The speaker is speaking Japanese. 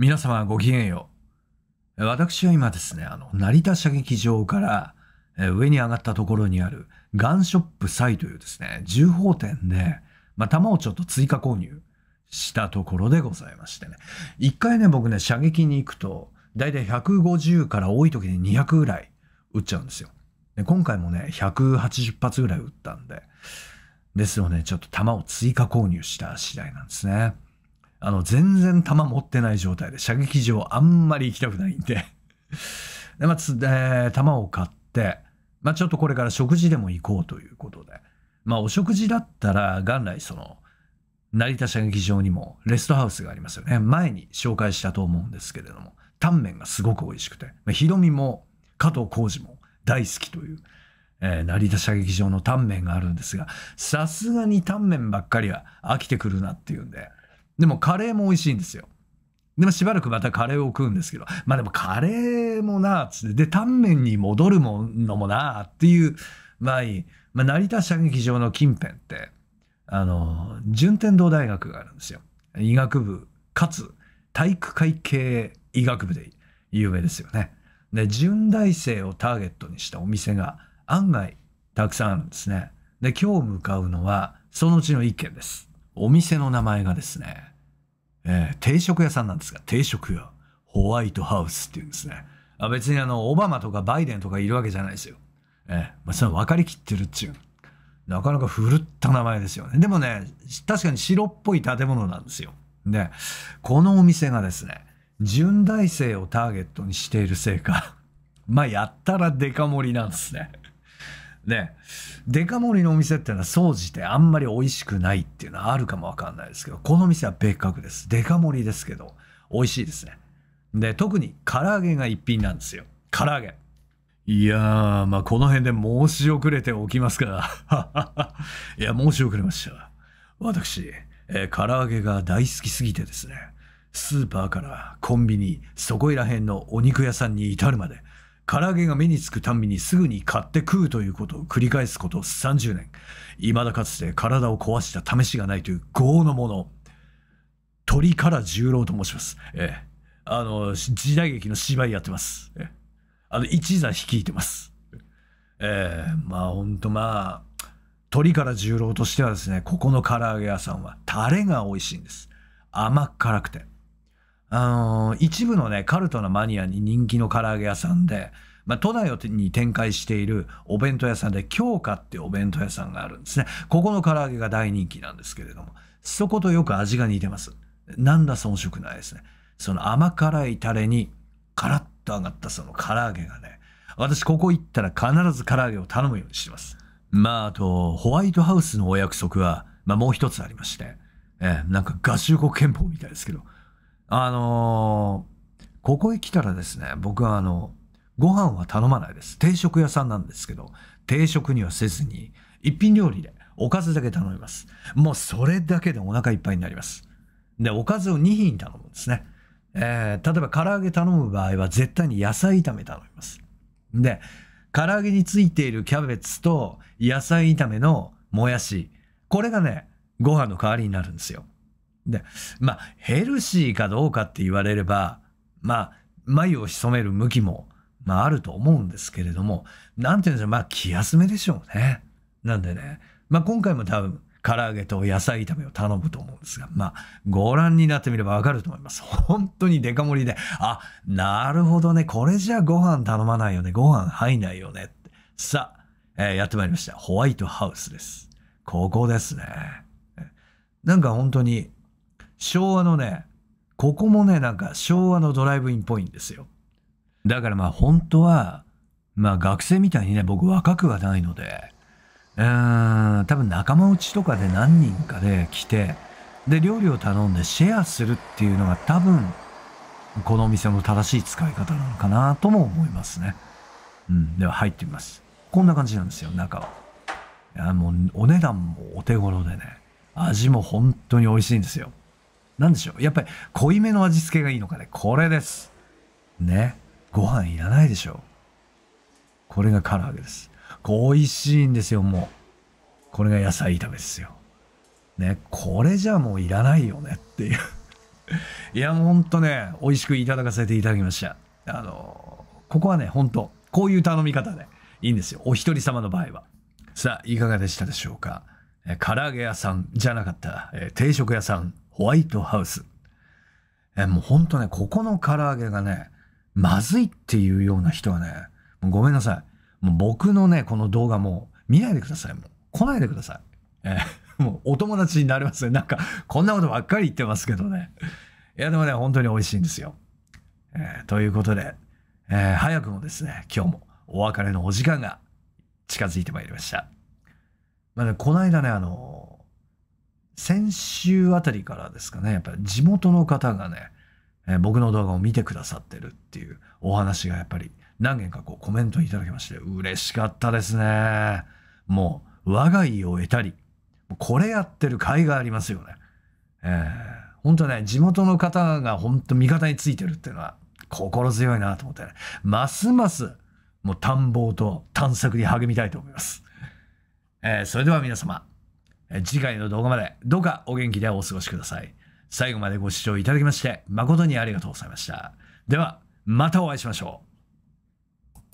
皆様ごきげんよう。私は今ですね、成田射撃場から上に上がったところにあるガンショップサイというですね、銃砲店で、弾をちょっと追加購入したところでございましてね。一回ね、僕ね、射撃に行くと、だいたい150から多い時に200ぐらい撃っちゃうんですよ。で今回もね、180発ぐらい撃ったんで、ですので、ちょっと弾を追加購入した次第なんですね。全然弾持ってない状態で、射撃場あんまり行きたくないんで。で、弾を買って、ちょっとこれから食事でも行こうということで。お食事だったら、元来成田射撃場にもレストハウスがありますよね。前に紹介したと思うんですけれども、タンメンがすごく美味しくて、ヒロミも加藤浩次も大好きという、成田射撃場のタンメンがあるんですが、さすがにタンメンばっかりは飽きてくるなっていうんで、でもカレーも美味しいんですよ。でもしばらくまたカレーを食うんですけど、でもカレーもなあっつって、で、タンメンに戻るものもなあっていう場合、成田射撃場の近辺って、順天堂大学があるんですよ。医学部、かつ体育会系医学部で有名ですよね。で、順大生をターゲットにしたお店が案外たくさんあるんですね。で、今日向かうのはそのうちの1軒です。お店の名前がですね、定食屋さんなんですが、定食屋、ホワイトハウスっていうんですね。別にオバマとかバイデンとかいるわけじゃないですよ。それ分かりきってるっちゅう。なかなか古った名前ですよね。でもね、確かに白っぽい建物なんですよ。で、このお店がですね、順大生をターゲットにしているせいか、やったらデカ盛りなんですね。で、デカ盛りのお店っていうのは総じてあんまり美味しくないっていうのはあるかもわかんないですけど、この店は別格です。デカ盛りですけど、美味しいですね。で、特に唐揚げが一品なんですよ。唐揚げ。いやー、この辺で申し遅れておきますから。いや、申し遅れました。私、唐揚げが大好きすぎてですね、スーパーからコンビニ、そこいら辺のお肉屋さんに至るまで、唐揚げが目につくたんびにすぐに買って食うということを繰り返すこと30年。未だかつて体を壊した試しがないという業の者。鳥から十郎と申します。時代劇の芝居やってます。一座率いてます。鳥から十郎としてはですね、ここの唐揚げ屋さんはタレが美味しいんです。甘辛くて。一部のね、カルトなマニアに人気の唐揚げ屋さんで、都内に展開しているお弁当屋さんで、京香ってお弁当屋さんがあるんですね。ここの唐揚げが大人気なんですけれども、そことよく味が似てます。なんだ遜色ないですね。その甘辛いタレに、カラッと揚がったその唐揚げがね、私ここ行ったら必ず唐揚げを頼むようにしてます。あと、ホワイトハウスのお約束は、もう一つありまして、なんか合衆国憲法みたいですけど、ここへ来たらですね、僕はご飯は頼まないです。定食屋さんなんですけど、定食にはせずに、一品料理でおかずだけ頼みます。もうそれだけでお腹いっぱいになります。で、おかずを2品頼むんですね。例えば唐揚げ頼む場合は絶対に野菜炒め頼みます。で、唐揚げについているキャベツと野菜炒めのもやし、これがね、ご飯の代わりになるんですよ。で、ヘルシーかどうかって言われれば、眉を潜める向きも、あると思うんですけれども、なんていうんでしょう、気休めでしょうね。なんでね、今回も多分、唐揚げと野菜炒めを頼むと思うんですが、ご覧になってみればわかると思います。本当にデカ盛りで、あ、なるほどね、これじゃご飯頼まないよね、ご飯入んないよねって。さあ、やってまいりました。ホワイトハウスです。ここですね。なんか本当に、昭和のね、ここもね、なんか昭和のドライブインっぽいんですよ。だから本当は、学生みたいにね、僕若くはないので、多分仲間内とかで何人かで来て、で、料理を頼んでシェアするっていうのが多分、このお店の正しい使い方なのかなとも思いますね。うん、では入ってみます。こんな感じなんですよ、中は。いや、もうお値段もお手頃でね、味も本当に美味しいんですよ。なんでしょう、やっぱり濃いめの味付けがいいのかね。これです。ね。ご飯いらないでしょう。これが唐揚げです。美味しいんですよ、もう。これが野菜炒めですよ。ね。これじゃもういらないよねっていういや、もうほんとね、美味しくいただかせていただきました。ここはね、ほんと、こういう頼み方でいいんですよ。お一人様の場合は。さあ、いかがでしたでしょうか。唐揚げ屋さんじゃなかった、定食屋さん、ホワイトハウス。もうほんとね、ここの唐揚げがね、まずいっていうような人はね、もうごめんなさい。もう僕のね、この動画もう見ないでください。もう来ないでください。もうお友達になりますね。なんか、こんなことばっかり言ってますけどね。いや、でもね、本当に美味しいんですよ。ということで、早くもですね、今日もお別れのお時間が近づいてまいりました。まあね、この間ね、先週あたりからですかね、やっぱり地元の方がね、僕の動画を見てくださってるっていうお話がやっぱり何件かこうコメントいただきまして、嬉しかったですね。もう、我が家を得たり、これやってる甲斐がありますよね。本当ね、地元の方が本当味方についてるっていうのは心強いなと思ってね、ますますもう探訪と探索に励みたいと思います。それでは皆様、次回の動画までどうかお元気でお過ごしください。最後までご視聴いただきまして誠にありがとうございました。では、またお会いしましょう。